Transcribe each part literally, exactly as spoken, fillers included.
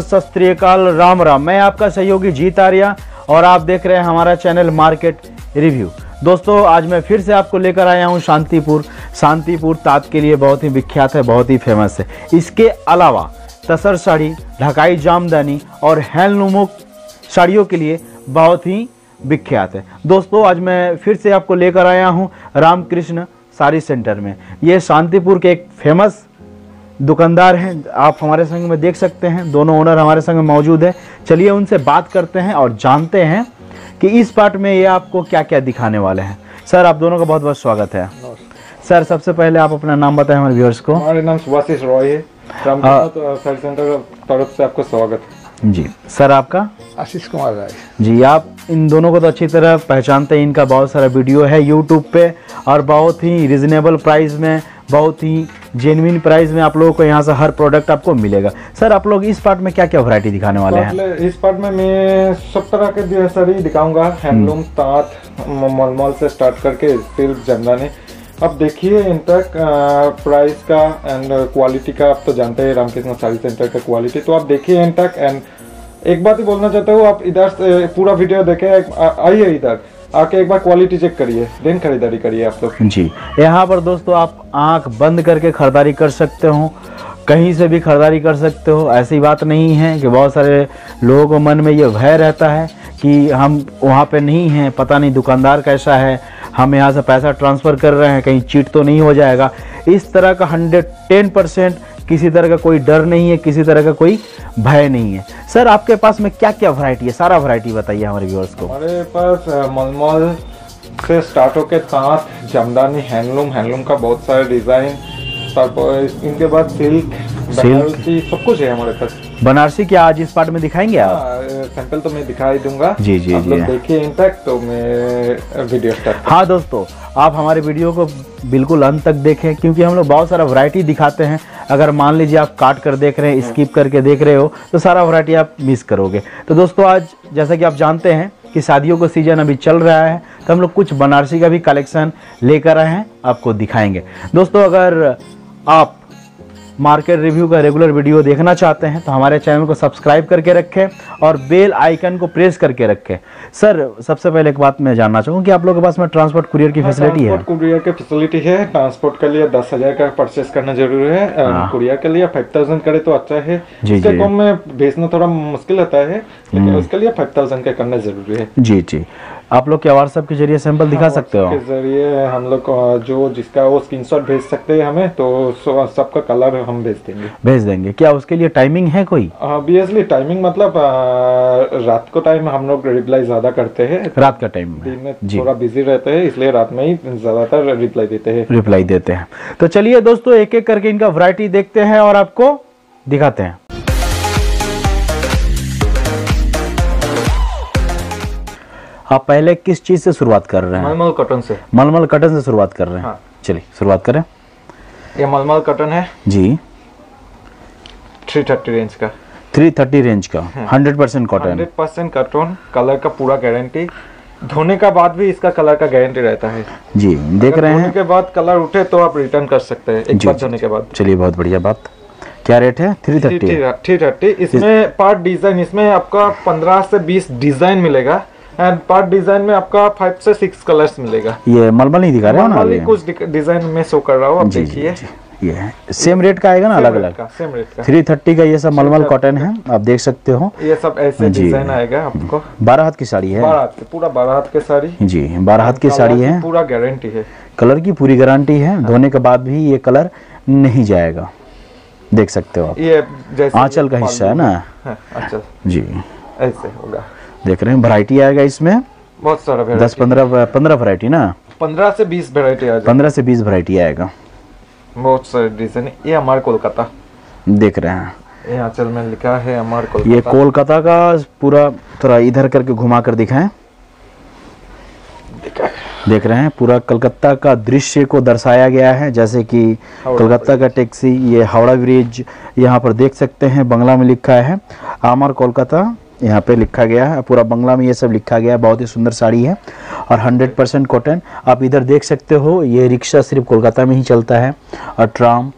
नमस्कार, सत श्री अकाल, राम राम। मैं आपका सहयोगी जीत आर्या और आप देख रहे हैं हमारा चैनल मार्केट रिव्यू। दोस्तों, आज मैं फिर से आपको लेकर आया हूं शांतिपुर। शांतिपुर तात के लिए बहुत ही विख्यात है, बहुत ही फेमस है। इसके अलावा तसर साड़ी, ढकाई जामदानी और हैंडलूमों साड़ियों के लिए बहुत ही विख्यात है। दोस्तों, आज मैं फिर से आपको लेकर आया हूँ रामकृष्ण साड़ी सेंटर में। ये शांतिपुर के एक फेमस दुकानदार हैं, आप हमारे संग में देख सकते हैं। दोनों ओनर हमारे संग में मौजूद है। चलिए उनसे बात करते हैं और जानते हैं कि इस पार्ट में ये आपको क्या क्या दिखाने वाले हैं। सर, आप दोनों का बहुत बहुत स्वागत है। सर, सबसे पहले आप अपना नाम बताएं हमारे व्यूअर्स को। हमारा नाम सुभाषिश रॉय है, रामकृष्ण साड़ी सेंटर की तरफ से आपको स्वागत है। जी सर, आपका? आशीष कुमार राय। जी, आप इन दोनों को तो अच्छी तरह पहचानते हैं, इनका बहुत सारा वीडियो है यूट्यूब पे और बहुत ही रिजनेबल प्राइस में, बहुत ही जेन्युइन प्राइस में आप लोगों को यहाँ से हर प्रोडक्ट आपको मिलेगा। सर, आप लोग इस पार्ट में क्या क्या वैरायटी दिखाने वाले हैं? इस पार्ट में मैं सब तरह के साड़ी दिखाऊंगा, हैंडलूम, तात, मलमल से स्टार्ट करके सिल्क, जामदानी। अब देखिए इनका प्राइस का एंड क्वालिटी का, आप तो जानते हैं रामकृष्ण साड़ी सेंटर का क्वालिटी, तो आप देखिए इन तक। एंड एक बात ही बोलना चाहता हूँ, आप इधर से पूरा वीडियो देखें, आइए इधर आके एक बार क्वालिटी चेक करिए, देन खरीदारी करिए आप लोग। जी, यहाँ पर दोस्तों आप आंख बंद करके खरीदारी कर सकते हो, कहीं से भी खरीदारी कर सकते हो। ऐसी बात नहीं है कि बहुत सारे लोगों को मन में ये भय रहता है कि हम वहाँ पे नहीं हैं, पता नहीं दुकानदार कैसा है, हम यहाँ से पैसा ट्रांसफ़र कर रहे हैं, कहीं चीट तो नहीं हो जाएगा। इस तरह का हंड्रेड टेन परसेंट किसी तरह का कोई डर नहीं है, किसी तरह का कोई भय नहीं है। सर, आपके पास में क्या क्या वैरायटी है? सारा वैरायटी बताइए हमारे व्यूअर्स को। हमारे पास मलमल से स्टार्ट होकर तांत, जामदानी, हैंडलूम, हैंडलूम का बहुत सारे डिजाइन, इनके बाद सिल्क, बनारसी, सब कुछ है हमारे पास। बनारसी क्या आज इस पार्ट में दिखाएंगे आप? सैंपल तो मैं दिखाई दूंगा। जी जी, आप लोग देखिए इन तक, तो मैं वीडियो स्टार्ट। हाँ दोस्तों, आप हमारे वीडियो को बिल्कुल अंत तक देखें, क्योंकि हम लोग बहुत सारा वैरायटी दिखाते हैं। अगर मान लीजिए आप काट कर देख रहे हैं, स्किप करके देख रहे हो, तो सारा वैरायटी आप मिस करोगे। तो दोस्तों, आज जैसा कि आप जानते हैं कि शादियों का सीजन अभी चल रहा है, तो हम लोग कुछ बनारसी का भी कलेक्शन लेकर आए हैं, आपको दिखाएंगे। दोस्तों, अगर आप मार्केट रिव्यू का रेगुलर वीडियो देखना चाहते हैं तो हमारे चैनल को सब्सक्राइब करके रखें और बेल आइकन को प्रेस करके रखें। सर, सबसे पहले एक बात मैं जानना चाहूँगा कि आप लोगों के पास में ट्रांसपोर्ट कुरियर की फैसिलिटी है? कुरियर की फैसिलिटी है। ट्रांसपोर्ट के लिए दस हज़ार का परचेस करना जरूरी है, कुरियर के लिए फाइव थाउजेंड करे तो अच्छा है। इसके कम में भेजना थोड़ा मुश्किल होता है, लेकिन उसके लिए फाइव थाउजेंड का करना जरूरी है। जी जी, आप लोग क्या व्हाट्सएप के जरिए सैंपल दिखा सकते हो? के जरिए हम लोग जो जिसका वो स्क्रीनशॉट भेज सकते हैं हमें, तो सबका कलर हम भेज देंगे। भेज देंगे। क्या उसके लिए टाइमिंग है कोई? ऑब्वियसली टाइमिंग मतलब रात को टाइम हम लोग रिप्लाई ज्यादा करते हैं, रात का टाइम में थोड़ा बिजी रहते हैं, इसलिए रात में ही ज्यादातर रिप्लाई देते हैं। रिप्लाई देते हैं। तो चलिए दोस्तों, एक एक करके इनका वैरायटी देखते हैं और आपको दिखाते हैं। आप पहले किस चीज से शुरुआत कर रहे हैं? मलमल कॉटन से। मलमल कॉटन से शुरुआत कर रहे हैं। हाँ। चलिए शुरुआत करें। ये मलमल कॉटन है जी, तीन सौ तीस रेंज का। तीन सौ तीस रेंज का, hundred percent cotton. Hundred percent cotton, colour का पूरा गारंटी, धोने का बाद भी इसका कलर का गारंटी रहता है। जी, देख रहे हैं। धोने के बाद कलर उठे तो आप रिटर्न कर सकते हैं, एक बार धोने के बाद। चलिए, बहुत बढ़िया बात। क्या रेट है? थ्री थर्टी थ्री थर्टी इसमें पार्ट डिजाइन, इसमें आपका पंद्रह से बीस डिजाइन मिलेगा एंड पार्ट डिजाइन में आपका फाइव से सिक्स कलर्स मिलेगा। ये मलमल नहीं दिखा रहा है ना, कुछ डिजाइन में शो कर रहा हूँ, आप देखिए। ये सेम रेट का आएगा ना, अलग अलग सेम रेट का। थ्री थर्टी का ये सब मलमल कॉटन है, आप देख सकते हो। ये सब ऐसे डिजाइन आएगा आपको। बारह हाथ की साड़ी है, बारह हाथ की, पूरा बारह हाथ की साड़ी। जी, बारह हाथ की साड़ी है, पूरा गारंटी है, कलर की पूरी गारंटी है। धोने के बाद भी ये कलर नहीं जाएगा, देख सकते हो आप। ये आंचल का हिस्सा है ना, आंचल जी ऐसे होगा, देख रहे हैं। वैरायटी आएगा इसमें बहुत सारा, दस पंद्रह पंद्रह वैरायटी ना, पंद्रह से बीस वैरायटी आएगा, पंद्रह से बीस वैरायटी आएगा, बहुत सारे डिजाइन। ये हमारे कोलकाता, देख रहे हैं, ये आंचल में लिखा है हमारे कोलकाता। ये कोलकाता का पूरा थोड़ा इधर करके घुमा कर दिखाएं, देख रहे हैं। पूरा कलकत्ता का दृश्य को दर्शाया गया है, जैसे कि कलकत्ता का टैक्सी, ये हावड़ा ब्रिज, यहाँ पर देख सकते हैं। बंगला में लिखा है हमारे कोलकाता, यहाँ पे लिखा गया है, पूरा बंगला में ये सब लिखा गया है। बहुत ही सुंदर साड़ी है और हंड्रेड परसेंट कॉटन। आप इधर देख सकते हो, ये रिक्शा सिर्फ कोलकाता में ही चलता है और ट्राम,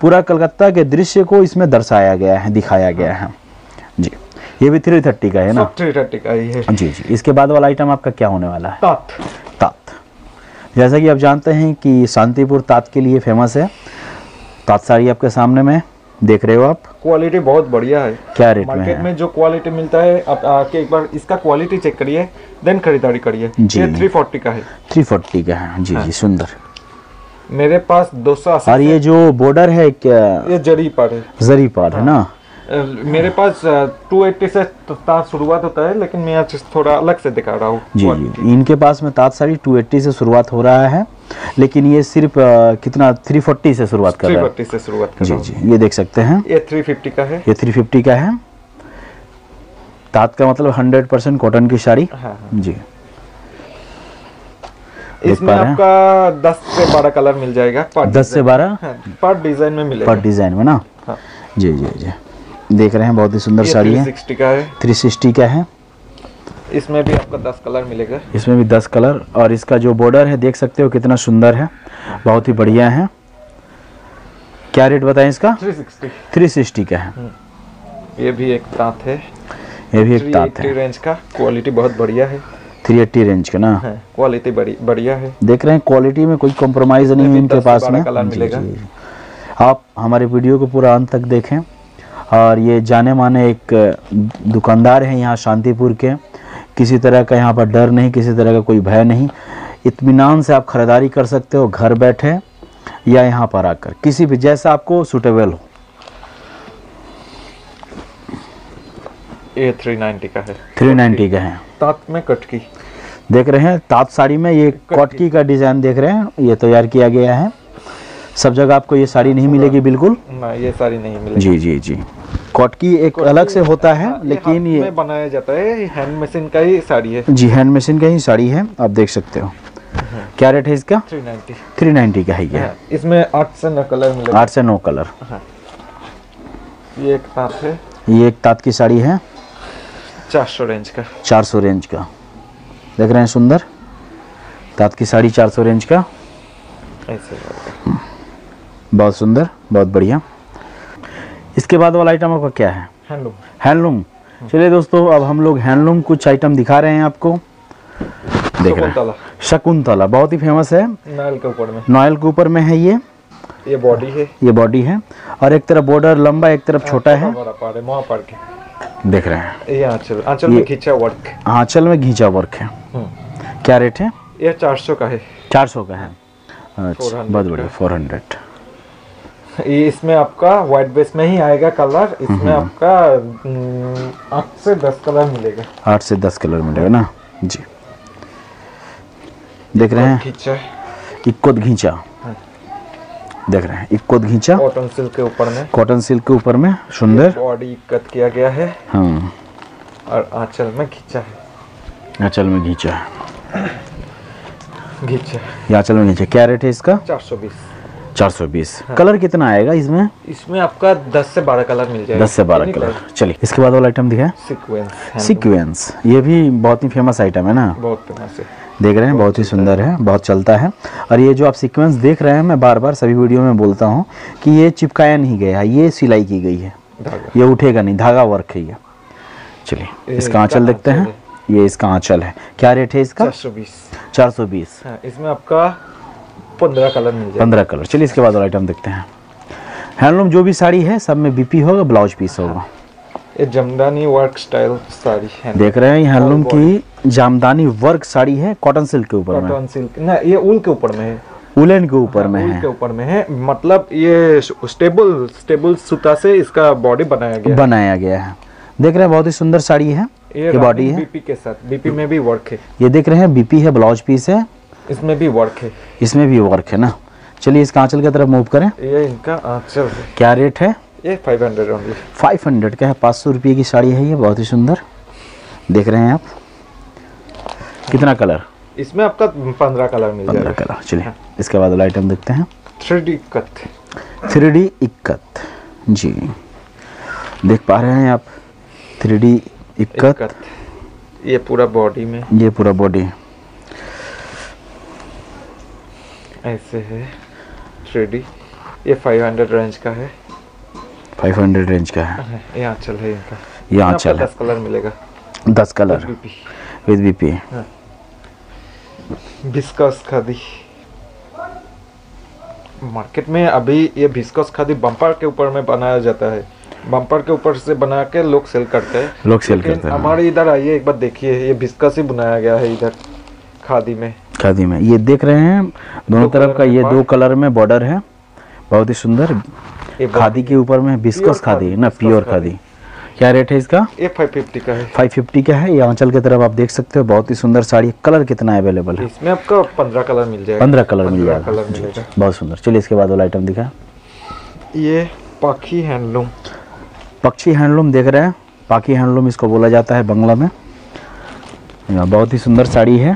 पूरा कलकत्ता के दृश्य को इसमें दर्शाया गया है, दिखाया गया है, ये भी थ्री थर्टी का है ना, थ्री थर्टी का ही है जी जी। इसके बाद वाला आइटम आपका क्या होने वाला है? ताँत। ताँत, जैसा कि आप जानते हैं कि शांतिपुर ताँत के लिए फेमस है। ताँत साड़ी आपके सामने में देख रहे हो आप, क्वालिटी बहुत बढ़िया है। क्या रेट मार्केट में, में जो क्वालिटी मिलता है आप आके एक बार इसका क्वालिटी चेक करिए, देन खरीदारी करिए। ये थ्री फोर्टी का है, थ्री फोर्टी का है जी। हाँ। जी सुंदर, मेरे पास दो सौ अस्सी। और ये जो बॉर्डर है क्या, ये जरी पार है, जरी पार है ना। मेरे पास दो सौ अस्सी से ताँत शुरुआत होता है, लेकिन मैं आज थोड़ा अलग से दिखा रहा हूँ जी जी। इनके पास में ताँत साड़ी दो सौ अस्सी से शुरुआत हो रहा है, लेकिन ये सिर्फ कितना तीन सौ चालीस से शुरुआत कर रहा है, तीन सौ चालीस से शुरुआत कर रहा है जी जी। ये देख सकते हैं, ये तीन सौ पचास का है, ये तीन सौ पचास का है। ताँत का मतलब सौ परसेंट कॉटन की साड़ी। हाँ, हाँ। जी, इसमें आपका दस से बारह कलर मिल जाएगा, दस से बारह पार्ट डिजाइन में मिलेगा, पार्ट डिजाइन में ना। हाँ। जी जी जी, देख रहे हैं बहुत ही सुंदर साड़ी है, तीन सौ साठ का है, तीन सौ साठ का है। इसमें भी आपका दस कलर मिलेगा, इसमें भी दस कलर। और इसका जो बॉर्डर है देख सकते हो कितना सुंदर है, बहुत ही बढ़िया है। क्या रेट बताएं इसका? तीन सौ साठ, तीन सौ साठ का है। ये भी एक ताँत है, ये भी एक ताँत है, रेंज का। क्वालिटी बहुत बढ़िया है, तीन सौ अस्सी रेंज का ना, क्वालिटी बढ़िया है। देख रहे हैं क्वालिटी में कोई कॉम्प्रोमाइज नहीं है इनके पास में। आप हमारे वीडियो को पूरा अंत तक देखें। और ये जाने माने एक दुकानदार हैं यहाँ शांतिपुर के, किसी तरह का यहाँ पर डर नहीं, किसी तरह का कोई भय नहीं, इत्मीनान से आप खरीदारी कर सकते हो घर बैठे या यहाँ पर आकर, किसी भी जैसा आपको सूटेबल हो। ये तीन सौ नब्बे का है, तीन सौ नब्बे का है। ताँत में कटकी देख रहे हैं, ताँत साड़ी में ये कटकी का डिजाइन देख रहे हैं, ये तैयार किया गया है। सब जगह आपको ये साड़ी नहीं मिलेगी बिल्कुल ना, ये साड़ी नहीं मिलेगी जी जी जी। कॉटकी एक अलग से होता है, लेकिन ये में बनाया जाता है, ये हैंड मशीन का ही साड़ी है जी, हैंड मशीन का ही साड़ी है। आप देख सकते हो। क्या रेट है इसका? तीन सौ नब्बे, तीन सौ नब्बे का है ये। इसमें आठ से नौ कलर मिलेगा, आठ से नौ कलर। ये एक ताँत है, ये एक ताँत की साड़ी है, चार सौ रेंज का, चार सौ रेंज का। देख रहे हैं सुंदर ताँत की साड़ी, चार सौ रेंज का, बहुत सुंदर, बहुत बढ़िया। इसके बाद वाला आइटम आपका क्या है? Handloom, handloom. चलिए दोस्तों, अब हम लोग हैंडलूम कुछ आइटम दिखा रहे हैं आपको। देख रहे हैं शकुंतला, बहुत ही फेमस है, नॉयल के ऊपर में, नॉयल के ऊपर में है ये। ये बॉडी है, ये बॉडी है, और एक तरफ बॉर्डर लंबा, एक तरफ छोटा है। देख रहे हैं आंचल, आंचल में घिंचा वर्क, आंचल में घिंचा वर्क है। क्या रेट है? ये चार सौ का है, चार सौ का है, बहुत बढ़िया, फोर हंड्रेड। इसमें आपका व्हाइट बेस में ही आएगा कलर, इसमें आपका आठ से दस कलर मिलेगा, आठ से दस कलर मिलेगा ना जी। देख रहे हैं इक्कोत घींचा, देख रहे हैं इक्कोत घींचा, कॉटन सिल्क के ऊपर में, कॉटन सिल्क के ऊपर में सुंदर बॉडी कट किया गया है। हाँ, और आंचल में घींचा है, आंचल में घींचा है, घींचा, आंचल में घींचा। क्या रेट है इसका? चार सौ बीस, चार सौ बीस। हाँ। कलर कितना आएगा इसमें? इसमें आपका दस से बारह कलर मिल जाएगा, दस से बारह कलर। चलिए इसके बाद वाला आइटम दिखाएं, सीक्वेंस, सीक्वेंस। ये भी बहुत ही फेमस आइटम है ना, बहुत फेमस है। देख रहे हैं बहुत ही सुंदर है, बहुत चलता है। और ये जो आप सीक्वेंस देख रहे हैं, मैं बार बार सभी वीडियो में बोलता हूँ कि ये चिपकाया नहीं गया है, ये सिलाई की गई है, ये उठेगा नहीं, धागा वर्क है ये। चलिए इसका आंचल देखते हैं, ये इसका आंचल है। क्या रेट है इसका? चार सौ बीस, चार सौ बीस। इसमें आपका पंद्रह कलर मिल जाएगा, पंद्रह कलर। चलिए इसके बाद वाला आइटम देखते हैं। हैंडलूम जो भी साड़ी है सब में बीपी होगा, ब्लाउज पीस होगा। ये जामदानी वर्क स्टाइल साड़ी है, देख रहे हैं हैंडलूम की जामदानी वर्क साड़ी है, कॉटन सिल्क के ऊपर में, कॉटन सिल्क ना, ये ऊल के ऊपर में है, उलन के ऊपर में है, के ऊपर में है, मतलब ये स्टेबल, स्टेबल सूता से इसका बॉडी बनाया गया, बनाया गया है। देख रहे हैं बहुत ही सुंदर साड़ी है, ये बॉडी है बीपी के साथ, बीपी में भी वर्क है। ये देख रहे हैं बीपी है, ब्लाउज पीस है, इसमें भी वर्क है, इसमें भी वर्क है ना। चलिए इसका आंचल की तरफ मूव करें, ये इनका आंचल है। क्या रेट है? ये पाँच सौ ओनली, पाँच सौ का है, पाँच सौ रुपये की साड़ी है ये, बहुत ही सुंदर। देख रहे हैं आप कितना कलर, इसमें आपका पंद्रह कलर मिल जाएगा, पंद्रह कलर। चलिए इसके बाद वाला आइटम देखते हैं, three D ikat, three D ikat जी। देख पा रहे हैं आप थ्री डी इक्कत, ये पूरा बॉडी में, ये पूरा बॉडी ऐसे है, थ्री डी। ये पाँच सौ रेंज का है, पाँच सौ रेंज का है, ये आंचल है इनका, ये आंचल है। दस कलर मिलेगा, दस कलर विद बीपी। बिस्कस खादी मार्केट में अभी, ये बिस्कस खादी बम्पर के ऊपर में बनाया जाता है, बम्पर के ऊपर से बना के लोग सेल करते हैं, लोग सेल करते हैं। हमारे इधर आइए एक बार देखिए, ये बिस्कस ही बनाया गया है इधर खादी में, खादी में। ये देख रहे हैं दोनों तरफ का, ये दो कलर में बॉर्डर है, बहुत ही सुंदर खादी के ऊपर में बिस्कस खादी ना, प्योर खादी। क्या रेट है इसका? ये पाँच सौ पचास का है, पाँच सौ पचास का है। ये आंचल की तरफ आप देख सकते हो, बहुत ही सुंदर साड़ी। कलर कितना अवेलेबल है इसमें? आपका पंद्रह कलर मिल जाएगा, पंद्रह कलर मिल जाएगा, बहुत सुंदर। चलिए इसके बाद वाला आइटम दिखा, ये पाखी हैंडलूम, पक्षी हैंडलूम देख रहे हैं, पाखी हैंडलूम इसको बोला जाता है बंगला में। बहुत ही सुंदर साड़ी है,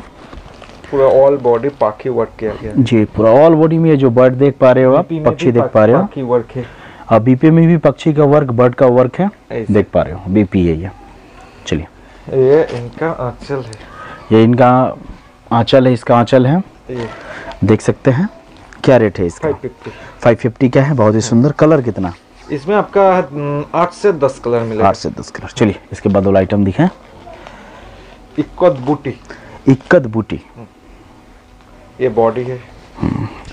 पूरा ऑल बॉडी पाखी वर्क किया गया जी, पूरा ऑल बॉडी में। ये जो बर्ड देख पा रहे हो आप, पक्षी देख पा रहे हो, पाखी वर्क है। अब बीपी में भी पक्षी का वर्क, बर्ड का वर्क है, देख पा रहे हो, बीपी है ये। चलिए ये इनका आंचल है, ये इनका आंचल है, इसका आंचल है, देख सकते हैं। क्या रेट है इसका? पाँच सौ पचास का है, बहुत ही सुंदर। कलर कितना इसमें? आपका आठ से दस कलर मिलेगा, आठ से दस कलर। चलिए इसके बाद वाला आइटम दिखाएं, इक्कत बूटी, इक्कत बूटी। ये बॉडी है,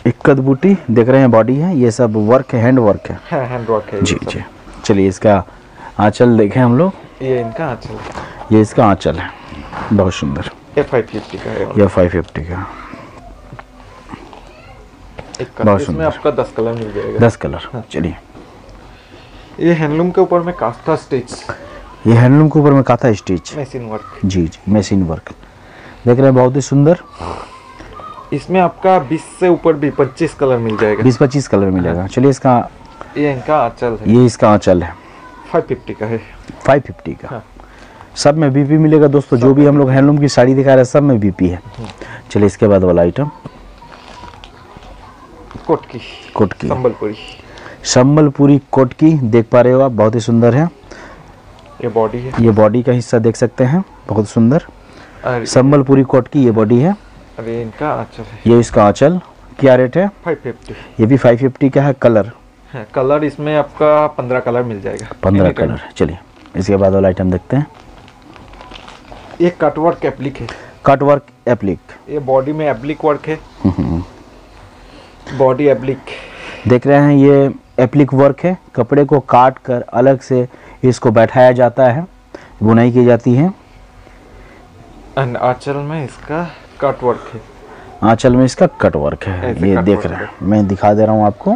इक्कत बूटी देख रहे हैं, बॉडी है, ये सब वर्क है, हैंड वर्क है, है हैंड वर्क है जी जी। चलिए इसका आंचल देखें हम लोग, ये इनका आंचल है, ये इसका आंचल है, बहुत सुंदर। ये पाँच सौ पचास का है, ये पाँच सौ पचास का, बहुत सुंदर। इसमें आपका दस कलर मिल जाएगा, दस कलर। चलिए ये हैंडलूम के ऊपर में कास्था स्टिच, ये हैंडलूम के ऊपर में कास्था स्टिच, मशीन वर्क जी जी, मशीन वर्क देख रहे हैं, बहुत ही सुंदर। इसमें आपका बीस से ऊपर भी पच्चीस कलर मिल जाएगा, बीस पच्चीस कलर मिलेगा। चलिए इसका, ये इनका आंचल है, ये इसका आंचल है, पाँच सौ पचास का है, पाँच सौ पचास का। हाँ। सब में बीपी मिलेगा दोस्तों, जो भी हम लोग हैंडलूम की साड़ी दिखा रहे हैं सब में बीपी है। चलिए इसके बाद वाला आइटम, कोटकी, कोटकी संबलपुरी, संबलपुरी कोटकी देख पा रहे हो आप, बहुत ही सुंदर है। ये बॉडी है, ये बॉडी का हिस्सा देख सकते हैं, बहुत सुंदर संबलपुरी कोट की ये बॉडी है। अरे इनका आंचल है, ये इसका आंचल। क्या रेट है? पाँच सौ पचास। ये भी पाँच सौ पचास का है। कलर है, कलर इसमें आपका पंद्रह कलर मिल जाएगा, पंद्रह कलर। चलिए इसके बाद वाला आइटम देखते हैं, ये कटवर्क एप्लिक है, कटवर्क एप्लिक। ये बॉडी में एप्लिक वर्क है, बॉडी एप्लिक देख रहे हैं, ये एप्लिक वर्क है। कपड़े को काट कर अलग से इसको बैठाया जाता है, बुनाई की जाती है। आंचल में इसका कट वर्क है, आंचल में इसका कट वर्क है, ये देख रहे हैं। मैं दिखा दे रहा हूँ आपको,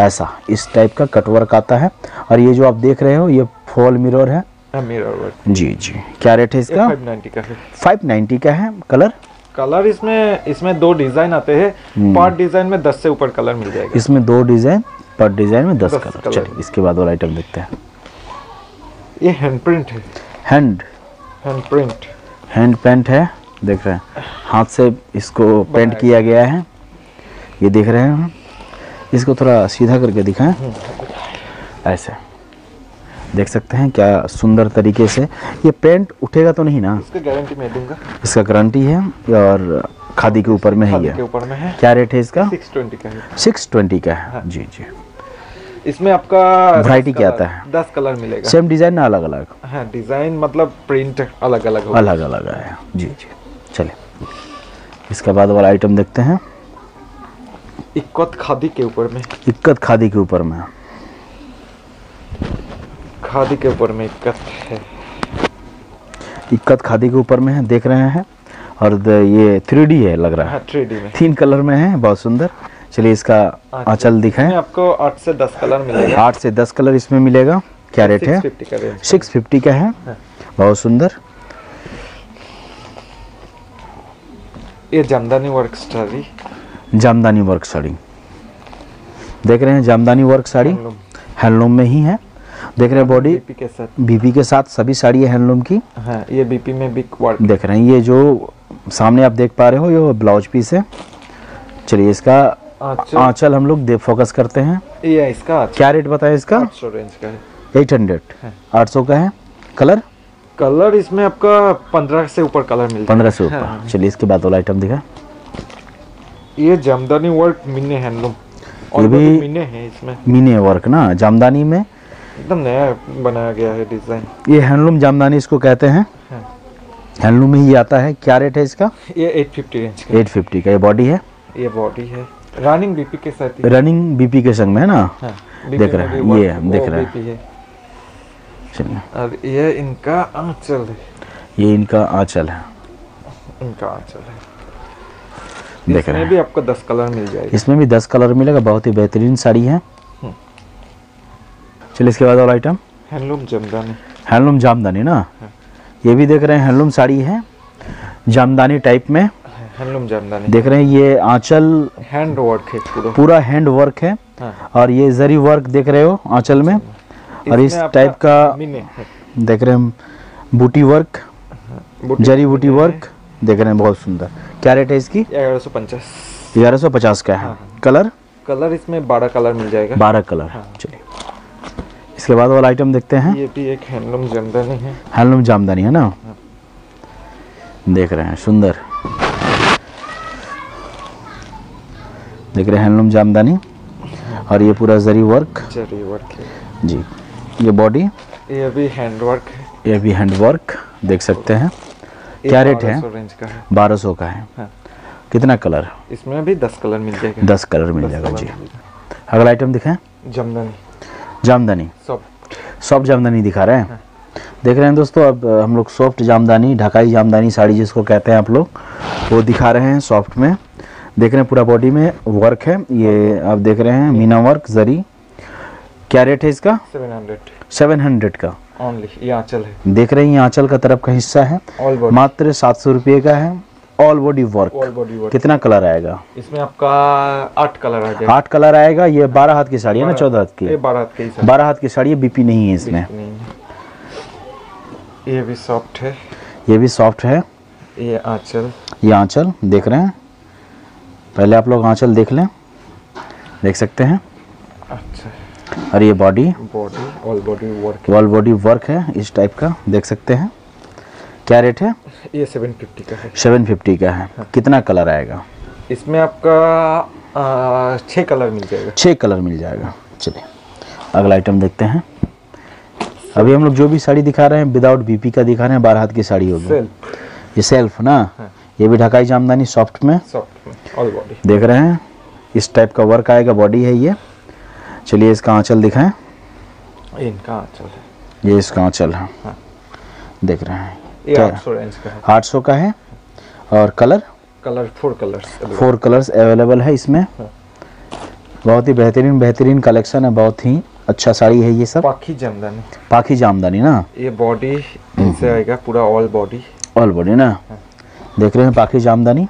ऐसा इस टाइप का कट वर्क आता है। और ये जो आप देख रहे हो ये फॉल मिरर है, मिरर वर्क जी जी। क्या रेट है इसका? पाँच सौ नब्बे का है, पाँच सौ नब्बे का है। कलर, कलर इसमें इसमें दो डिजाइन आते हैं, पर डिजाइन में दस से ऊपर कलर मिल जाएगा। इसमें दो डिजाइन, पर डिजाइन में दस कलर। चलिए इसके बाद वाला आइटम देखते हैं, ये हैंड प्रिंट है, hand hand print hand paint है, देख रहे हैं, हाथ से इसको पेंट किया गया है। ये देख रहे हैं, इसको थोड़ा सीधा करके दिखाएं, ऐसे देख सकते हैं क्या सुंदर तरीके से। ये पेंट उठेगा तो नहीं ना? इसका गारंटी मैं दूंगा, इसका गारंटी है, और खादी के ऊपर में ही है। क्या रेट है इसका? सिक्स ट्वेंटी का है, सिक्स ट्वेंटी का है जी जी। इसमें आपका वैरायटी क्या आता है? दस कलर मिलेगा, सेम डिजाइन ना अलग अलग? हाँ, डिजाइन मतलब प्रिंट अलग अलग अलग अलग है जी जी। चलिए इसके बाद वाला आइटम देखते हैं, इक्कत खादी के ऊपर में, इक्कत खादी के ऊपर में, खादी के ऊपर में इक्कत है, इक्कत खादी के ऊपर में है देख रहे हैं। और ये थ्री डी है लग रहा है, थ्री डी में तीन कलर में है, बहुत सुंदर। चलिए इसका आंचल दिखाएं, आपको आठ से दस कलर मिलेगा, आठ से दस कलर इसमें मिलेगा। क्या रेट है? सिक्स फिफ्टी का है, बहुत सुंदर। ये जामदानी वर्क साड़ी, जामदानी वर्क साड़ी देख रहे हैं, जामदानी वर्क साड़ी हैंडलूम में ही है, देख रहे हैं, बॉडी बीपी के साथ, बीपी के साथ सभी साड़ी हैंडलूम की। हाँ, ये बीपी में बिग वर्क देख रहे हैं, ये जो सामने आप देख पा रहे हो ये ब्लाउज पीस है। चलिए इसका आंचल हम लोग दे फोकस करते हैं, ये इसका आचल। क्या रेट बताया इसका? आठ सौ रेंज का है, आठ सौ है, आठ सौ का है। कलर, कलर इसमें आपका पंद्रह से ऊपर कलर मिलता है, पंद्रह से ऊपर। हाँ। चलिए इसके बाद वाला आइटम दिखा, ये जामदानी वर्क मिने हैंडलूम, और ये भी मिने है, इसमें मिने वर्क ना, जामदानी में एकदम नया बनाया गया है डिजाइन। ये हैंडलूम जामदानी इसको कहते हैं, हैंडलूम में ही आता है। क्या रेट है इसका? ये आठ सौ पचास रेंज का। आठ सौ पचास का ये बॉडी है, ये बॉडी है रनिंग बीपी के साथ, रनिंग बीपी के संग में है ना। हाँ, देख रहे हैं ये देख रहे हैं। चलिए, और ये इनका आंचल है, ये इनका आंचल है, इनका आंचल है। देख रहे हैं, इसमें भी आपको दस कलर मिल जाएगा, इसमें भी दस कलर मिलेगा। बहुत ही बेहतरीन साड़ी है। चलिए, इसके बाद और item handloom Jamdani, handloom Jamdani ना। ये भी देख रहे हैं हैंडलूम साड़ी है, जामदानी टाइप में हैंडलूम जामदानी। देख रहे हैं ये आंचल हैंड वर्क है, पूरा पूरा हैंड वर्क है। हाँ। और ये जरी वर्क देख रहे हो आंचल में, और इस टाइप का देख रहे हम बूटी वर्क, जरी बूटी वर्क देख रहे हैं, बहुत सुंदर। क्या रेट है इसकी? ग्यारह सौ पचास ग्यारह सौ पचास का है। कलर कलर इसमें बारह कलर मिल जाएगा, बारह कलर। चलिए, इसके बाद वाला आइटम देखते हैं। ये भी एक हैंडलूम जामदानी है, हैंडलूम जामदानी है ना। देख रहे हैं सुंदर, देख रहे हैं हैंडलूम जामदानी, और ये पूरा जरी वर्क, जरी वर्क है जी। ये बॉडी, ये भी हैंड वर्क है, ये भी हैंड वर्क देख सकते हैं। क्या रेट है? बारह सौ का है। हाँ। कितना कलर? इसमें भी दस कलर मिल जाएगा, दस कलर मिल जाएगा जी। अगला आइटम दिखाएं। जामदानी, जामदानी सॉफ्ट जामदानी दिखा रहे हैं। हाँ। देख रहे हैं दोस्तों, अब हम लोग सॉफ्ट जामदानी, ढकाई जामदानी साड़ी जिसको कहते हैं आप लोग, वो दिखा रहे हैं सॉफ्ट में। देख रहे हैं पूरा बॉडी में वर्क है, ये आप देख रहे हैं मीना वर्क जरी। क्या रेट है इसका? सात सौ सेवन हंड्रेड का ओनली। ये आंचल है, देख रहे हैं ये आंचल का तरफ का हिस्सा है, मात्र सात सौ रुपये का है। ऑल बॉडी वर्क, वर्क कितना कलर आएगा इसमें? आपका आठ कलर आएगा, आठ कलर आएगा। ये बारह हाथ की साड़ी है ना, चौदह हाथ की, बारह हाथ की साड़ी है, बीपी नहीं है इसमें। ये भी सॉफ्ट है, ये भी सॉफ्ट है। ये आंचल, ये आंचल देख रहे हैं, पहले आप लोग आंचल देख लें, देख सकते हैं। अच्छा, और ये body, body all body work, all body work है इस टाइप का, देख सकते हैं। क्या रेट है? ये सेवन फिफ्टी का है, सेवन फिफ्टी का है। हाँ। कितना कलर आएगा इसमें? आपका छः कलर मिल जाएगा, छः कलर मिल जाएगा। चलिए, अगला आइटम देखते हैं। अभी हम लोग जो भी साड़ी दिखा रहे हैं विदाउट बीपी का दिखा रहे हैं, बारह हाथ की साड़ी होगी ये, सेल्फ ना। हाँ। ये भी ढकाई जामदानी सॉफ्ट में, सॉफ्ट में ऑल बॉडी देख रहे हैं, इस टाइप का वर्क आएगा, बॉडी है ये। चलिए, इसका आँचल दिखाएँ। इनका आँचल है, ये इसका आँचल है। हाँ। देख रहे हैं आठ सौ का है, और colour colour four colours four colours available है इसमें। हाँ। बहुत ही बेहतरीन बेहतरीन कलेक्शन है, बहुत ही अच्छा साड़ी है ये सब। पाखी जामदानी, पाखी जामदानी ना। ये बॉडी इनसे आएगा पूरा, ऑल बॉडी ऑल बॉडी ना। हाँ। देख रहे हैं पाखी जामदानी,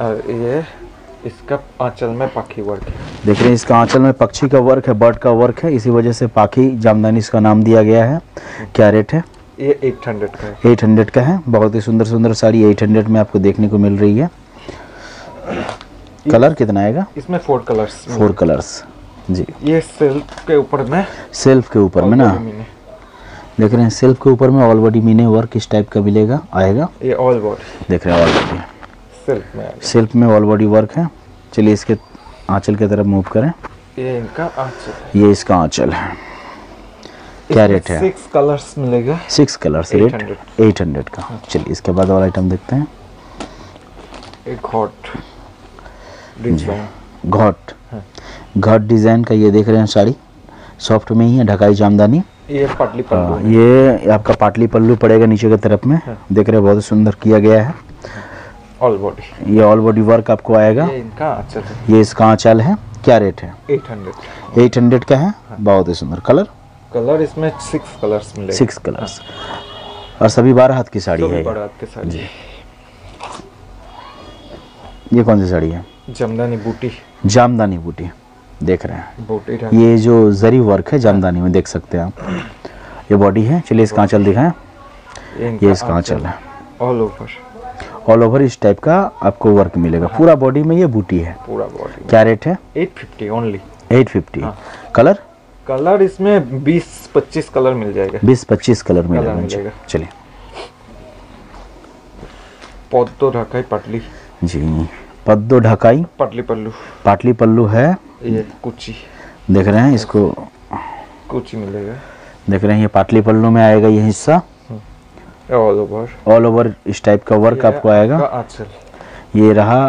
और ये इसका आंचल में पाखी वर्क है। देख रहे हैं इसका आंचल में पक्षी का वर्क है, बर्ड का वर्क है, इसी वजह से पाखी जामदानी इसका नाम दिया गया है। क्या रेट है? ये आठ सौ का है, आठ सौ का है। बहुत ही सुंदर सुंदर साड़ी आठ सौ में आपको देखने को मिल रही है। कलर कितना आएगा इसमें? फोर कलर्स, फोर कलर्स जी। ये सेल्फ के ऊपर में, सेल्फ के ऊपर में ना, देख रहे हैं सेल्फ के ऊपर में ऑल बॉडी मीने वर्क इस टाइप का मिलेगा, आएगा। ये ऑल बॉडी देख रहे हैं, ऑल बॉडी सेल्फ में, सेल्फ में ऑल बॉडी वर्क है। चलिए, इसके आंचल की तरफ मूव करें। ये इनका आंचल, ये इसका आंचल है। क्या रेट है? सिक्स कलर्स मिलेगा, six colours, rate eight hundred का। हाँ। चलिए, इसके बाद और आइटम देखते हैं। एक घॉट डिजाइन, घॉट घॉट डिजाइन का ये देख रहे हैं साड़ी, सॉफ्ट में ही है, ढकाई जामदानी। ये पाटली पल्लू, आ, ये आपका पाटली पल्लू पड़ेगा नीचे की तरफ में। हाँ। देख रहे हैं, बहुत सुंदर किया गया है। ऑल बॉडी, ये ऑल बॉडी वर्क आपको आएगा। ये इनका आंचल है, ये इसका आंचल है। क्या रेट है? एट हंड्रेड एट हंड्रेड का है। बहुत ही सुंदर कलर, कलर इसमें सिक्स कलर्स मिलेगा, सिक्स कलर्स। हाँ। और सभी बारह हाथ की साड़ी है, बारह हाथ की साड़ी जी। ये कौन सी साड़ी है? जामदानी बूटी, जामदानी बूटी देख रहे हैं, बूटी ये जो जरी वर्क है जामदानी में देख सकते हैं आप। ये बॉडी है। चलिए, इसका आंचल दिखाएं। ये इसका आंचल है, ऑल ओवर ऑल ओवर इस टाइप का आपको वर्क मिलेगा, पूरा बॉडी में ये बूटी है, पूरा बॉडी। क्या रेट है? Eight fifty only, eight fifty. Colour colour इसमें बीस पच्चीस कलर मिल जाएगा, बीस पच्चीस कलर मिल जाएगा। चलिए, पद्दो ढकाई पटली जी, पद्दो ढकाई पटली पल्लू, पाटली पल्लू है। ये कुची देख रहे हैं, इसको कुछ मिलेगा। देख रहे हैं ये पाटली पल्लू में आएगा ये हिस्सा, ऑल ओवर ऑल ओवर इस टाइप का वर्क आपको आएगा। आंचल ये रहा,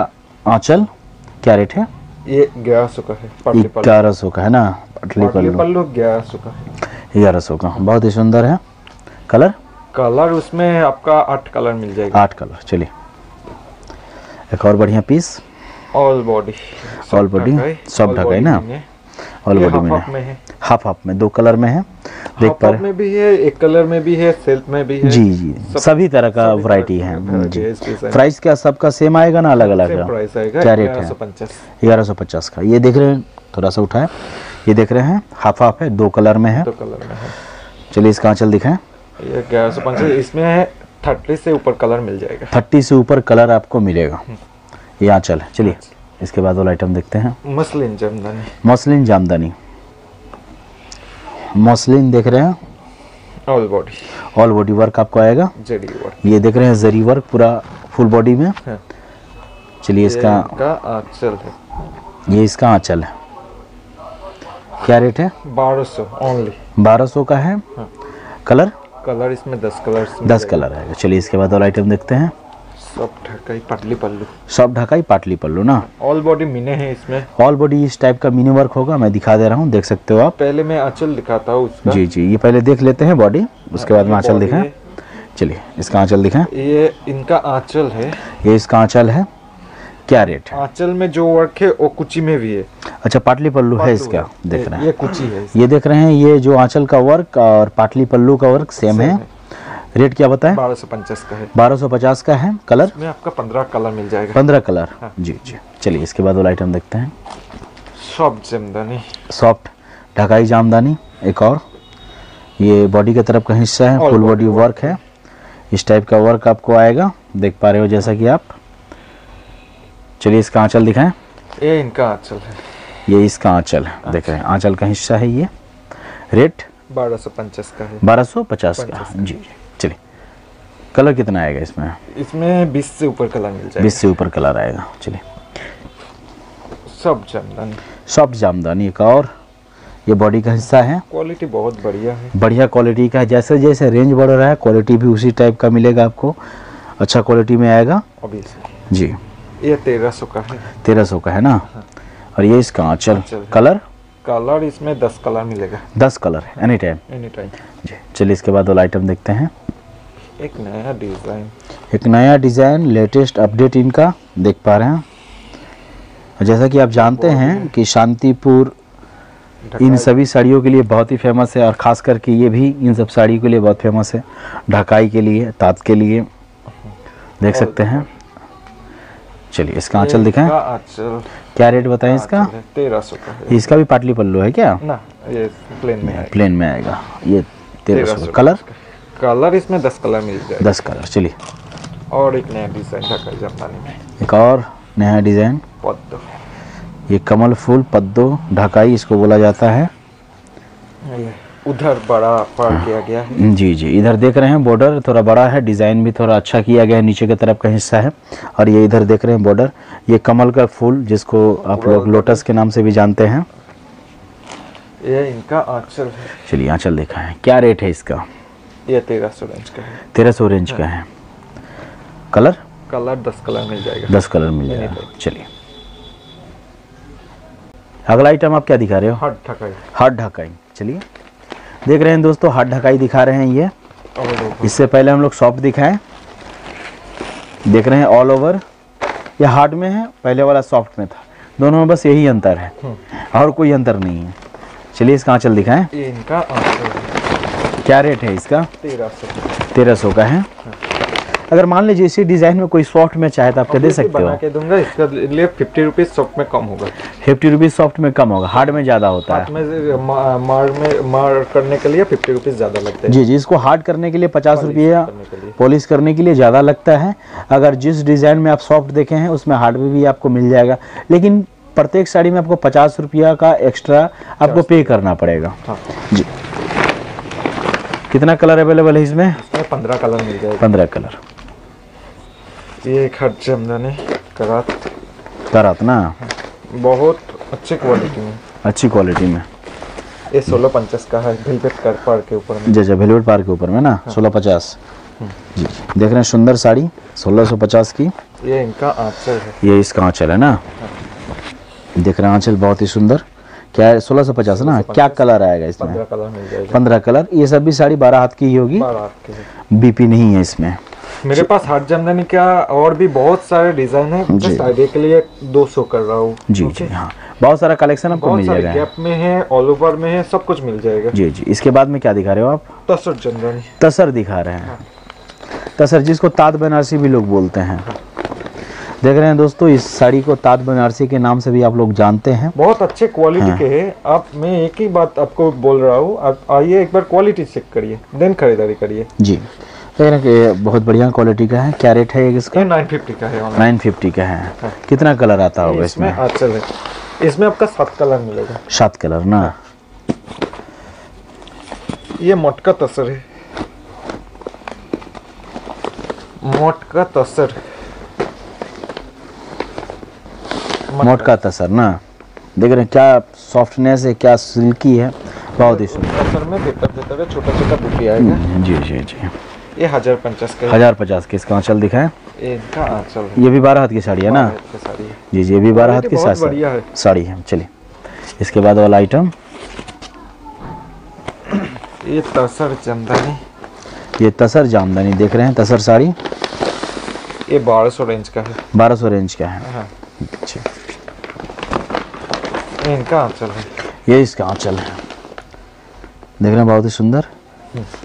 आंचल क्या रेट है? ये ग्यारह सौ का है, ग्यारह सौ का है ना पाटली पल्लू, ग्यारह सौ का, ग्यारह सौ का। बहुत ही सुंदर है। कलर कलर उसमें आपका आठ कलर मिल जाएगा, आठ कलर। चलिए एक और बढ़िया piece, all body, all body सब ढकाई ना, ऑल बॉडी में है, हाफ हाफ में दो कलर में है, देख पा रहे हैं, में भी है, एक कलर में भी है, सेल्फ में भी है। जी जी सभी तरह का वैरायटी है। प्राइस क्या सबका सेम आएगा ना? अलग अलग क्या रेट है? ग्यारह सौ पचास का। ये देख रहे हैं, थोड़ा सा उठाए, ये देख रहे हैं हाफ हाफ है, दो कलर में है। चलिए इसका आंचल दिखाएं। ये ग्यारह सौ पचास, इसमें थर्टी से ऊपर कलर मिल जाएगा, थर्टी से ऊपर कलर आपको मिलेगा। ये आंचल है। चलिए इसके बाद वाला आइटम देखते हैं, muslin Jamdani. Muslin Jamdani, muslin देख रहे हैं, all body, all body work आपको आएगा, जरी वर्क। ये देख रहे हैं जरी वर्क पूरा फुल बॉडी में। चलिए इसका आंचल है, ये इसका आंचल है। क्या रेट है? बारह सौ ओनली, बारह सौ का है। कलर कलर इसमें दस कलर, दस कलर आएगा। चलिए इसके बाद वाला आइटम देखते हैं, सब ढकाई पाटली पल्लू, सब ढकाई पाटली पल्लू ना, ऑल बॉडी मीने है। इसमें ऑल बॉडी इस टाइप का मीने वर्क होगा, मैं दिखा दे रहा हूँ, देख सकते हो आप। पहले मैं आंचल दिखाता हूँ उसका। जी जी ये पहले देख लेते हैं बॉडी, उसके बाद में आंचल दिखाएं। चलिए इसका आंचल दिखाएं। ये इनका आंचल है, ये इसका आंचल है। क्या रेट है? आंचल में जो वर्क है वो कुची में भी है। अच्छा पाटली पल्लू है इसका, देख रहे हैं ये कुची है। ये देख रहे हैं ये जो आंचल का वर्क और पाटली पल्लू का वर्क सेम है। रेट क्या बताएं? बारह सौ पचास का है, बारह सौ पचास का है। कलर में आपका पंद्रह कलर मिल जाएगा, पंद्रह कलर। हाँ। जी जी चलिए इसके बाद वाला आइटम देखते हैं, सॉफ्ट जामदानी, सॉफ्ट ढकाई जामदानी। एक और ये बॉडी की तरफ का हिस्सा है, फुल बॉडी वर्क है। इस टाइप का वर्क आपको आएगा, देख पा रहे हो जैसा कि आप। चलिए इसका आंचल दिखाएं। ये इनका आंचल है, ये इसका आंचल है, देख रहे हैं आंचल का हिस्सा है। ये रेट बारह सौ पचास का है, बारह सौ पचास का। जी जी चलिए कलर कितना आएगा इसमें? इसमें बीस से ऊपर कलर मिल जाएगा, बीस से ऊपर कलर आएगा। चलिए सब जामदानी, सब जामदानी का, और ये बॉडी का हिस्सा है। क्वालिटी बहुत बढ़िया है, बढ़िया क्वालिटी का है। जैसे जैसे रेंज बढ़ रहा है क्वालिटी भी उसी टाइप का मिलेगा आपको, अच्छा क्वालिटी में आएगा जी। ये तेरह सौ का है, तेरह सौ का है ना। और ये इसका आंचल, कलर कलर इसमें दस कलर मिलेगा, दस colour any time, any time जी। चलिए इसके बाद वाला आइटम देखते हैं, एक नया डिज़ाइन, एक नया डिज़ाइन, लेटेस्ट अपडेट इनका, देख पा रहे हैं। जैसा कि आप जानते हैं कि शांतिपुर इन सभी साड़ियों के लिए बहुत ही फेमस है, और ख़ास करके ये भी इन सब साड़ियों के लिए बहुत फेमस है, ढकाई के लिए, तात के लिए, देख सकते हैं। चलिए इसका आंचल दिखाएं। क्या रेट बताएं इसका? तेरह सौ का है। इसका भी पाटली पल्लू है क्या? ना, ये प्लेन में, प्लेन में आएगा। ये तेरह सौ। कलर कलर इसमें दस कलर मिल जाएगा, दस कलर। चलिए और एक नया डिजाइन ढकाई जामदानी में, एक और नया डिजाइन पद्दो। ये कमल फूल पद्दो ढकाई इसको बोला जाता है। उधर बड़ा पार किया गया है। जी जी इधर देख रहे हैं बॉर्डर थोड़ा बड़ा है, डिज़ाइन भी थोड़ा अच्छा किया गया है, नीचे की तरफ का हिस्सा है। और ये इधर देख रहे हैं बॉर्डर, ये कमल का फूल जिसको आप लोग लोटस के नाम से भी जानते हैं। ये इनका आंचल है। चलिए आंचल देखा है। क्या रेट है इसका? ये तेरह सौ रेंज का है, तेरह सौ रेंज का है। कलर कलर दस कलर मिल जाएगा, दस कलर मिल जाएगा। चलिए अगला आइटम आप क्या दिखा रहे हो? हाथ ढकाई, हाथ ढकाई। चलिए देख रहे हैं दोस्तों हाथ ढकाई दिखा रहे हैं ये। इससे पहले हम लोग सॉफ्ट दिखाएं, देख रहे हैं ऑल ओवर ये हार्ड में है, पहले वाला सॉफ्ट में था, दोनों में बस यही अंतर है और कोई अंतर नहीं है। चलिए इसका आंचल दिखाएं। ये इनका आंचल। क्या रेट है इसका? तेरह सौ, तेरह सौ का है। अगर मान लीजिए इसी डिज़ाइन में कोई सॉफ्ट में चाहे तो आपको दे सकते हो, बना के दूंगा। इसका लिए फिफ्टी रुपीज़ सॉफ्ट में कम होगा, फिफ्टी रुपीज़ सॉफ्ट में कम होगा, हार्ड में ज़्यादा होता है। मार में मार करने के लिए फिफ्टी रुपीज़ ज़्यादा लगता है। जी जी इसको हार्ड करने के लिए पचास रुपया, पॉलिश करने के लिए ज़्यादा लगता है। अगर जिस डिज़ाइन में आप सॉफ्ट देखे हैं उसमें हार्ड में भी आपको मिल जाएगा, लेकिन प्रत्येक साड़ी में आपको पचास रुपया का एक्स्ट्रा आपको पे करना पड़ेगा जी। कितना कलर अवेलेबल है इसमें? पंद्रह कलर मिल जाएगा, पंद्रह कलर। ये खट जामदानी करात, करात ना, बहुत अच्छे क्वालिटी में, अच्छी क्वालिटी में। ये सोलह पंचास का है, वेलवेट पार्क के ऊपर में। जी जी, वेलवेट पार्क के ऊपर में ना, सोलह पचास जी। देख रहे हैं सुंदर साड़ी सोलह सौ पचास की, ये इनका आंचल है, ये इसका आंचल है ना। देख रहे हैं आंचल बहुत ही सुंदर, क्या है सोलह सौ पचास ना। क्या कलर आएगा इसमें? पंद्रह कलर। ये सब भी साड़ी बारह हाथ की ही होगी, बीपी नहीं है इसमें। मेरे पास हाथ जामदानी क्या और भी बहुत सारे डिजाइन है, साड़ी के लिए दो सौ कर रहा हूँ जी जी। हाँ, बहुत सारा कलेक्शन आपको मिल जाएगा, गैप में है, ऑल ओवर में है, सब कुछ मिल जाएगा जी जी। इसके बाद में क्या दिखा रहे हो आप? तसर जामदानी, तसर दिखा रहे हैं, तसर जिसको ताँत बनारसी भी लोग बोलते हैं। देख रहे हैं दोस्तों, इस साड़ी को ताँत बनारसी के नाम से भी आप लोग जानते हैं, बहुत अच्छे क्वालिटी हाँ। के हैं। आप, मैं एक ही बात आपको बोल रहा हूँ, आप आइए एक बार क्वालिटी चेक करिए, देन खरीदारी करिए जी। देख रहे हैं कि बहुत बढ़िया क्वालिटी का है। क्या रेट है इसका? नाइन फिफ्टी का है। नाइन फिफ्टी का है हाँ। कितना कलर आता होगा इसमें? आंचल है, इसमें आपका सात कलर मिलेगा। सात कलर ना। ये मोटका तसर है, मोटका तसर, मोटका तसर ना। देख रहे हैं क्या सॉफ्टनेस है, क्या सिल्की है, बहुत ही सुंदर। तसर में भीतर भीतर छोटा छोटा बूटी आएगा जी जी जी। ये हजार पचास के, हजार पचास के इसका आंचल दिखाएं। इनका आंचल है, ये भी बारह हाथ की साड़ी है ना जी जी। ये भी बारह हाथ की साड़ी है, साड़ी है। चलिए इसके बाद वाला आइटम, ये तसर जामदानी, ये तसर जामदानी देख रहे हैं, तसर साड़ी। ये बारह सौ रेंज का है, बारह सौ रेंज का है हाँ। ये इनका आंचल है, ये इसका आंचल है। देख रहे हैं बहुत ही सुंदर।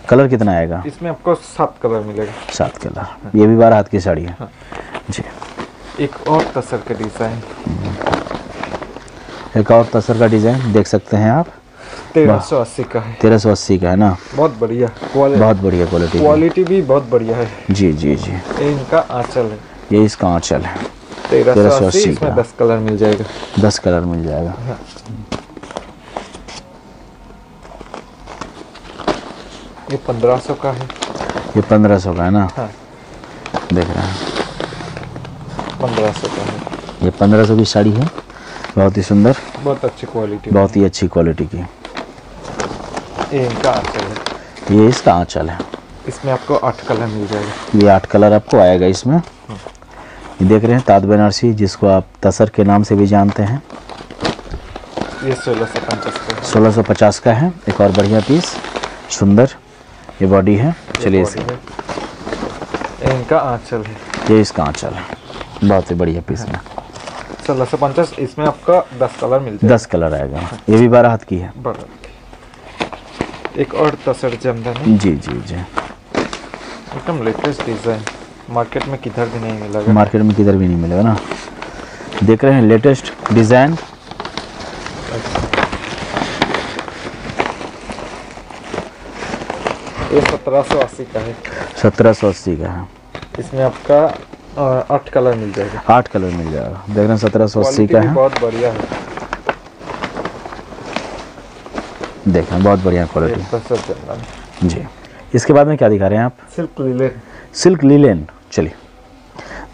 कलर कितना आएगा इसमें? आपको सात कलर मिलेगा, सात कलर हाँ। ये भी बारह हाथ की साड़ी है हाँ। जी। एक और तसर का डिजाइन, एक और तसर का डिजाइन देख सकते हैं आप। तेरह सौ अस्सी का है, तेरह सौ अस्सी का है ना। बहुत बढ़िया क्वालिटी, बहुत बढ़िया क्वालिटी, क्वालिटी भी बहुत बढ़िया है जी जी जी। ये इनका आंचल है, ये इसका आंचल है, तेरह सौ अस्सी का। दस कलर मिल जाएगा, दस कलर मिल जाएगा हाँ। ये पंद्रह सौ का है, ये पंद्रह सौ का है ना हाँ। देख रहे हैं पंद्रह सौ का है, ये पंद्रह सौ की साड़ी है, बहुत ही सुंदर, बहुत अच्छी क्वालिटी, बहुत ही अच्छी क्वालिटी की। ये इनका आंचल है, ये इसका आंचल है। इसमें आपको आठ कलर मिल जाएगा, ये आठ कलर आपको आएगा इसमें। ये देख रहे हैं ताँत बनारसी, जिसको आप तसर के नाम से भी जानते हैं। ये सोलह सौ पचास का, सोलह सौ पचास का है। एक और बढ़िया पीस, सुंदर, ये बॉडी है। चलिए इनका आंचल है, ये इसका आंचल है, बहुत ही बढ़िया पीस है। सोलह सौ पचास, इसमें आपका दस कलर मिल जाएगा, दस कलर आएगा हाँ। ये भी बारह हाथ की है। एक और तसर जामदानी जी जी जी, एकदम लेटेस्ट डिजाइन, मार्केट में किधर भी नहीं मिलेगा, मार्केट में किधर भी नहीं मिलेगा ना। देख रहे हैं लेटेस्ट डिजाइन। ये सत्रह सौ अस्सी का है, सत्रह सौ अस्सी का है। इसमें आपका आठ कलर मिल जाएगा, आठ कलर मिल जाएगा। देख रहे हैं सत्रह सौ अस्सी का है, बहुत बढ़िया है। देख रहे हैं बहुत बढ़िया क्वालिटी जी। इसके बाद में क्या दिखा रहे हैं आप? Silk linen, silk linen. चलिए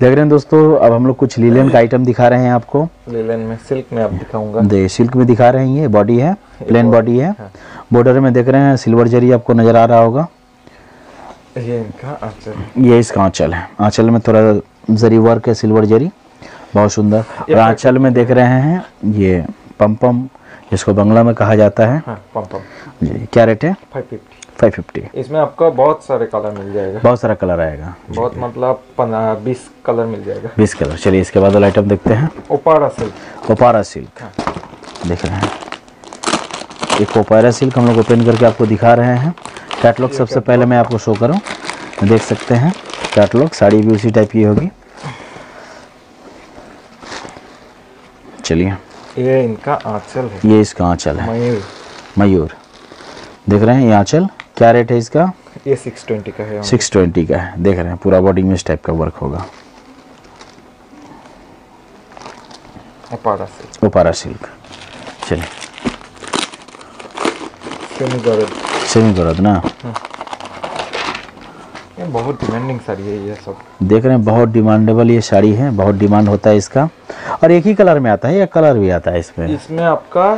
देख रहे हैं दोस्तों, अब हम लोग कुछ लीलन का आइटम दिखा रहे हैं आपको। लीलन में, सिल्क में आप दिखाऊंगा दे, सिल्क में दिखा रहे हैं। ये बॉडी है, प्लेन बॉडी है, बॉर्डर में देख रहे हैं सिल्वर जरी आपको नजर आ रहा होगा। ये इनका आंचल, ये इसका आंचल है। आंचल में थोड़ा जरी वर्क है, सिल्वर जरी, बहुत सुंदर। और आंचल में देख रहे हैं ये पम्पम, जिसको बंगला में कहा जाता है हाँ, पम्पम जी। क्या रेट है? Five fifty. इसमें आपको बहुत सारे कलर मिल जाएगा, बहुत सारा कलर आएगा, बहुत मतलब बीस कलर मिल जाएगा, बीस कलर। चलिए इसके बाद वाला आइटम देखते हैं, ओपारा सिल्क। ओपारा सिल्क हाँ। देख रहे हैं एक ओपारा सिल्क हम लोग ओपन करके आपको दिखा रहे हैं। कैटलॉग सबसे पहले मैं आपको शो करूँ, देख सकते हैं कैटलॉग। साड़ी भी उसी टाइप की होगी। चलिए ये इनका आंचल है, ये इसका आंचल है, मयूर, मयूर। देख रहे हैं ये आंचल। क्या रेट है इसका? ये सिक्स ट्वेंटी का है, सिक्स ट्वेंटी का है। देख रहे हैं पूरा बॉडी में इस टाइप का वर्क होगा। Opara silk, Opara silk. चलिए सेमी गरद ना। ये बहुत डिमांडिंग साड़ी है, ये सब देख रहे हैं, बहुत डिमांडेबल ये साड़ी है, बहुत डिमांड होता है इसका। और एक ही कलर में आता है या कलर भी आता है इसमें? इसमें आपका आ,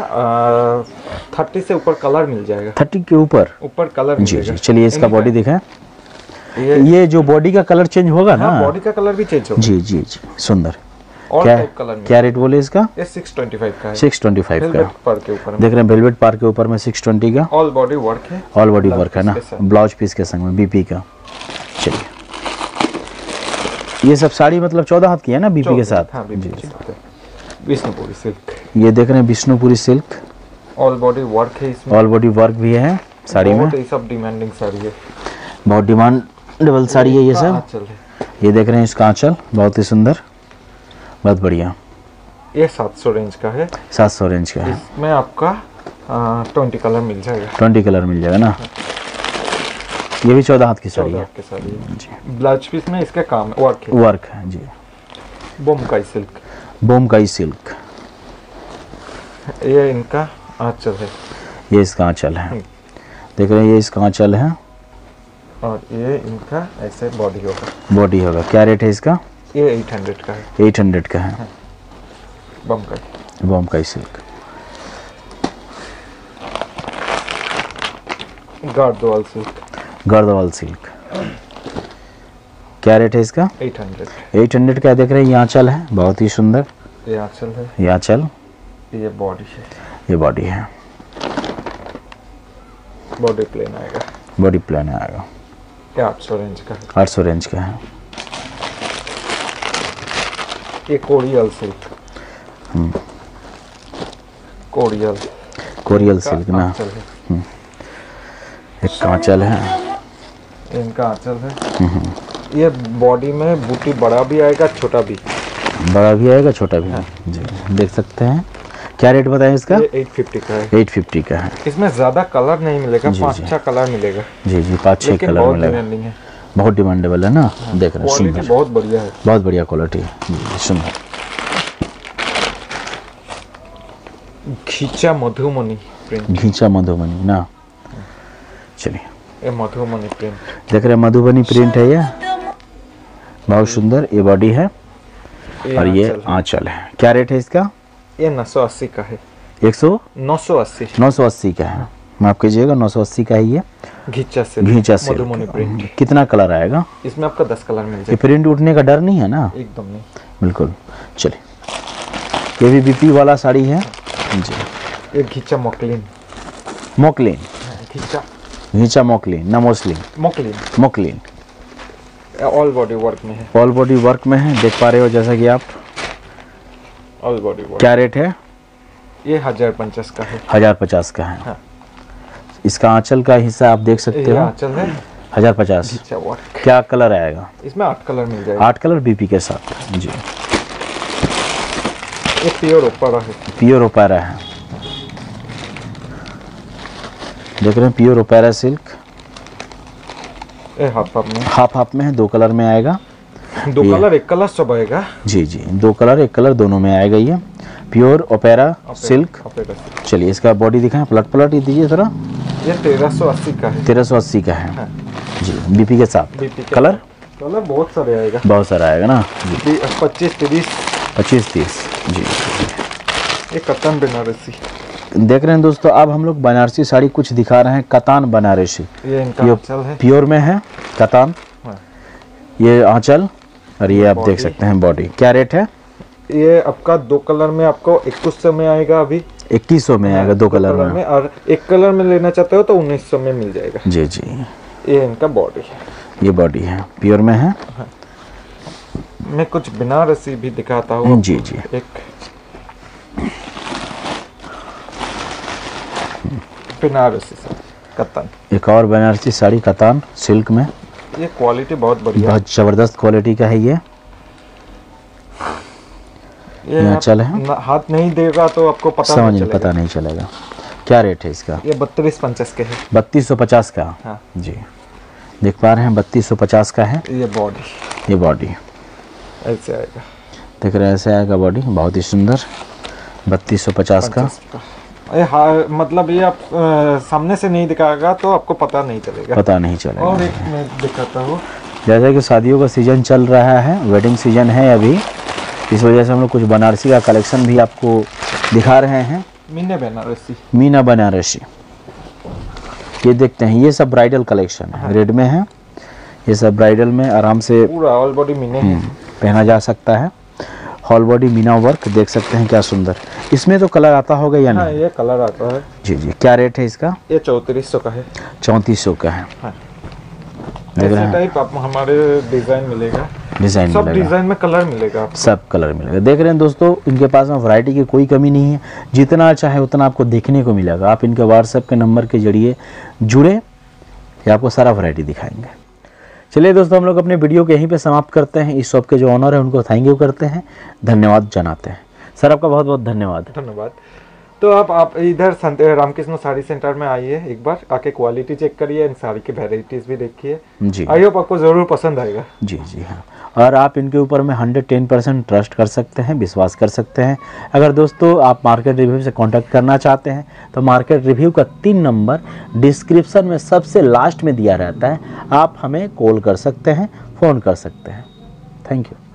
थर्टी से ऊपर कलर मिल जाएगा, थर्टी के ऊपर ऊपर कलर जी जी। चलिए इसका बॉडी दिखाएं, ये, ये जो बॉडी का कलर चेंज होगा ना, बॉडी का कलर भी चेंज होगा जी जी जी। सुंदर। क्या क्या रेट बोले इसका? ये छह सौ पच्चीस का है, छह सौ पच्चीस का पर के ऊपर देख रहे हैं, वेलवेट पार के ऊपर में छह सौ बीस का ऑल बॉडी वर्क है, ऑल बॉडी वर्क है ना, ब्लाउज पीस के संग में बीपी का। चलिए ये सब साड़ी मतलब चौदह हाथ की है ना, बीपी के साथ। हाँ, बीपी के साथ। विष्णुपुरी सिल्क, ये देख रहे हैं Vishnupuri silk, all body work है इसमें, ऑल बॉडी वर्क भी है साड़ी में। ये सब डिमांडिंग साड़ी है, बहुत डिमांडेबल साड़ी है ये सब। ये देख रहे हैं इसका आंचल, बहुत ही सुंदर, बहुत बढ़िया। ये सात सौ रेंज का है, सात सौ रेंज का है। इसमें आपका आ, बीस कलर मिल जाएगा, बीस कलर मिल जाएगा ना। ये भी चौदह हाथ की साड़ी है, है। ब्लाउज पीस में इसका काम वर्क है, वर्क है जी। बोमकाई सिल्क, बोमकाई सिल्क, ये इनका आंचल है, ये इसका आंचल है, देख रहे हैं ये इसका आंचल है। और ये इनका ऐसे बॉडी होगा, बॉडी होगा। क्या रेट है इसका? ये आठ सौ का है, आठ सौ का है। Bomkai, Bomkai silk. Gadwal silk, Gadwal silk. क्या रेट है इसका? आठ सौ। आठ सौ का देख रहे हैं, ये आंचल है, बहुत ही सुंदर ये आंचल है, ये आंचल, ये बॉडी है, ये बॉडी है, बॉडी प्लेन आएगा, बॉडी प्लेन आएगा। ये आठ सौ रेंज का है, आठ सौ रेंज का है। ये कोरियल सिल्क, कोरियल, कोरियल सिल्क ना, एक आंचल है, इनका आंचल है। ये बॉडी में बूटी बड़ा भी आएगा, छोटा भी, बड़ा भी आएगा, छोटा भी है। जी देख सकते हैं। क्या रेट बताएं इसका? ये आठ सौ पचास का है, आठ सौ पचास का है। इसमें ज्यादा कलर नहीं मिलेगा, पाँच छह कलर मिलेगा जी जी, पाँच छह कलर मिलेगा, बहुत डिमांडेबल है ना। हाँ, देख रहे हैं सुंदर, बहुत बढ़िया है, बहुत बढ़िया क्वालिटी है, सुंदर। घीचा मधुमनी प्रिंट, घीचा मधुमनी ना। चलिए ये मधुमनी प्रिंट देख रहे हैं, मधुबनी प्रिंट है, ये बहुत सुंदर, ये बॉडी है और ये आंचल है। क्या रेट है इसका? ये नौ सौ अस्सी का है, एक सौ नौ सौ अस्सी नौ सौ अस्सी का है, माफ कीजिएगा, नौ सौ अस्सी का है ये घींचा सिल्क, घींचा सिल्क। मधुमनी प्रिंट। कितना कलर आएगा इसमें? आपका दस कलर मिल जाएगा। प्रिंट उठने का डर नहीं है ना, एकदम नहीं, बिल्कुल। चलिए ये भी बीपी वाला साड़ी है जी। ये घींचा मोकलिन, मोकलिन घींचा, घींचा मोकलिन ना, muslin muslin, muslin. All body work में है, ऑल बॉडी वर्क में है, देख पा रहे हो जैसा कि आप, ऑल बॉडी वर्क। क्या रेट है? ये हजार पचास का है, हजार पचास का है। इसका आंचल का हिस्सा आप देख सकते हो, आंचल है, हजार पचास। क्या कलर आएगा इसमें? आठ कलर मिल जाएगा, आठ कलर बीपी के साथ जी। ये प्योर ओपारा है, प्योर ओपारा है, देख रहे हैं, प्योर ओपारा सिल्क। ये हाफ हाफ में, हाफ हाफ में है, दो कलर में आएगा, दो कलर एक कलर सब आएगा जी जी, दो कलर एक कलर दोनों में आएगा, ये प्योर ओपेरा सिल्क। चलिए इसका बॉडी दिखाएं, पलट पलट ही दीजिए जरा। ये तेरह सौ अस्सी का है, तेरह सौ अस्सी का है। हाँ। जी बीपी के साथ, बीपी के कलर कलर बहुत सारे आएगा, बहुत सारा आएगा ना, पच्चीस तीस पच्चीस तीस जी। ये कतान बनारसी देख रहे हैं दोस्तों, अब हम लोग बनारसी साड़ी कुछ दिखा रहे हैं, कतान बनारसी। ये इनका है, प्योर में है कतान, ये आंचल और ये आप देख सकते हैं बॉडी। क्या रेट है? ये आपका दो कलर में आपको इक्कीस सौ में आएगा, अभी इक्कीस सौ में आएगा, दो, दो कलर, कलर में, और एक कलर में लेना चाहते हो तो उन्नीस सौ में मिल जाएगा जी जी। ये इनका बॉडी है, ये बॉडी है, प्योर में है। हाँ। मैं कुछ बनारसी भी दिखाता हूँ जी जी। एक बनारसी साड़ी कतान, एक और बनारसी साड़ी कतान सिल्क में, ये क्वालिटी बहुत बढ़िया, बहुत जबरदस्त क्वालिटी का है ये। ये आंचल है, हाथ नहीं देगा तो आपको पता समझ नहीं, पता नहीं चलेगा। क्या रेट है इसका? ये बत्तीस पचास के है, बत्तीस सौ पचास का। हाँ। जी देख पा रहे हैं, बत्तीस सौ पचास का है। ये बॉडी, ये बॉडी ऐसे आएगा, देख रहे हैं ऐसे आएगा बॉडी, बहुत ही सुंदर, बत्तीस सौ पचास का। ये हाँ, मतलब ये आप आ, सामने से नहीं दिखाएगा तो आपको पता नहीं चलेगा, पता नहीं चलेगा। और एक मैं दिखाता हूँ, जैसा कि शादियों का सीज़न चल रहा है, वेडिंग सीज़न है अभी, इस वजह से हम लोग कुछ बनारसी का कलेक्शन भी आपको दिखा रहे हैं। मीना बनारसी, मीना बनारसी ये देखते हैं, ये सब ब्राइडल कलेक्शन है, रेड में है, ये सब ब्राइडल में आराम से पूरा ऑल बॉडी मीना पहना जा सकता है। हॉल बॉडी मीना वर्क देख सकते हैं, क्या सुंदर। इसमें तो कलर आता होगा या नहीं? हाँ, ये कलर आता है जी जी। क्या रेट है इसका? ये चौंतीस सौ का है। चौंतीस सौ का है। हाँ। ऐसे टाइप आप हमारे डिजाइन मिलेगा, डिजाइन सब डिजाइन में कलर मिलेगा, सब कलर मिलेगा। देख रहे हैं दोस्तों, इनके पास में वैरायटी की कोई कमी नहीं है, जितना चाहे उतना आपको देखने को मिलेगा। आप इनके व्हाट्सएप के नंबर के जरिए जुड़े, आपको सारा वैरायटी दिखाएंगे। चलिए दोस्तों, हम लोग अपने वीडियो को यहीं पे समाप्त करते हैं। इस शॉप के जो ऑनर है उनको थैंक यू करते हैं, धन्यवाद जनाते हैं। सर आपका बहुत बहुत धन्यवाद। धन्यवाद। तो आप आप इधर रामकृष्ण साड़ी सेंटर में आइए, एक बार आके क्वालिटी चेक करिए, इन साड़ी की वेराइटीज भी देखिए जी। आई होप आपको जरूर पसंद आएगा। जी जी हाँ, और आप इनके ऊपर में हंड्रेड टेन परसेंट ट्रस्ट कर सकते हैं, विश्वास कर सकते हैं। अगर दोस्तों आप मार्केट रिव्यू से कांटेक्ट करना चाहते हैं तो मार्केट रिव्यू का तीन नंबर डिस्क्रिप्शन में सबसे लास्ट में दिया रहता है, आप हमें कॉल कर सकते हैं, फ़ोन कर सकते हैं। Thank you.